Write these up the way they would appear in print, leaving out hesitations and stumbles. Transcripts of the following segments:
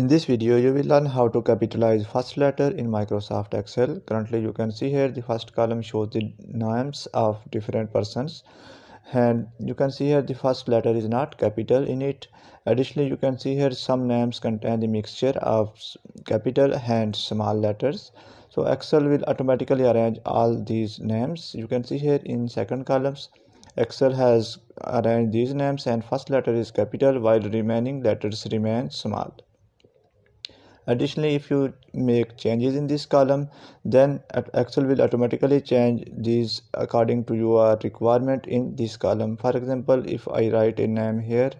In this video, you will learn how to capitalize first letter in Microsoft Excel. Currently, you can see here the first column shows the names of different persons, and you can see here the first letter is not capital in it. Additionally, you can see here some names contain the mixture of capital and small letters. So Excel will automatically arrange all these names. You can see here in second columns, Excel has arranged these names and first letter is capital while remaining letters remain small. Additionally, if you make changes in this column, then Excel will automatically change these according to your requirement in this column. For example, if I write a name here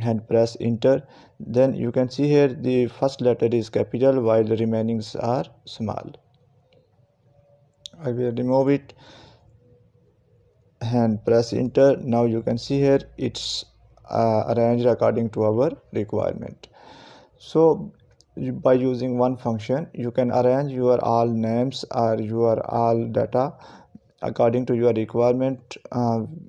and press enter, then you can see here the first letter is capital while the remaining are small. I will remove it and press enter. Now you can see here it's arranged according to our requirement. So by using one function, you can arrange your all names or your all data according to your requirement,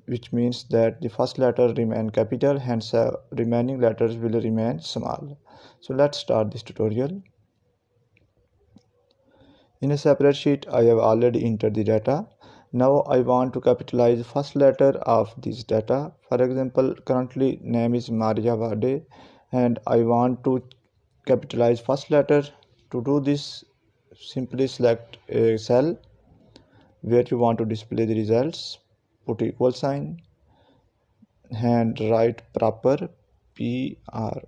which means that the first letter remain capital, hence remaining letters will remain small. So let's start this tutorial. In a separate sheet, I have already entered the data. Now I want to capitalize first letter of this data. For example, currently name is Maria Vade, and I want to capitalize first letter. To do this, simply select a cell where you want to display the results, put equal sign and write proper, PROPER.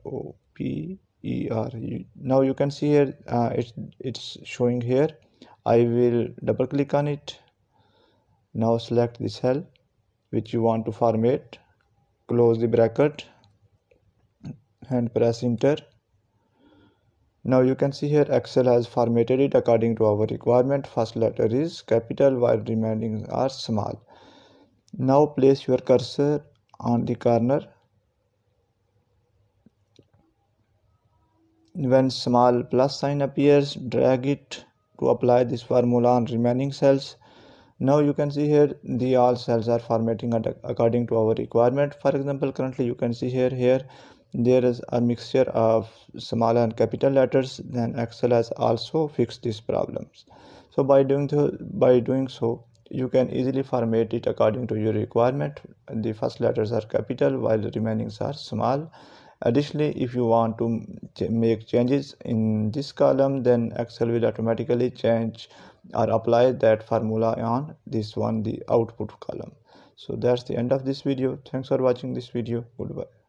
Now you can see here it's showing here. I will double click on it. Now select the cell which you want to format, close the bracket and press enter. Now you can see here Excel has formatted it according to our requirement. First letter is capital while remaining are small. Now place your cursor on the corner. When small plus sign appears, drag it to apply this formula on remaining cells. Now you can see here the all cells are formatting according to our requirement. For example, currently you can see here there is a mixture of small and capital letters. Then Excel has also fixed these problems. So by doing so, you can easily format it according to your requirement. The first letters are capital while the remaining are small. Additionally, if you want to make changes in this column, then Excel will automatically change or apply that formula on this one, the output column. So that's the end of this video. Thanks for watching this video. Goodbye.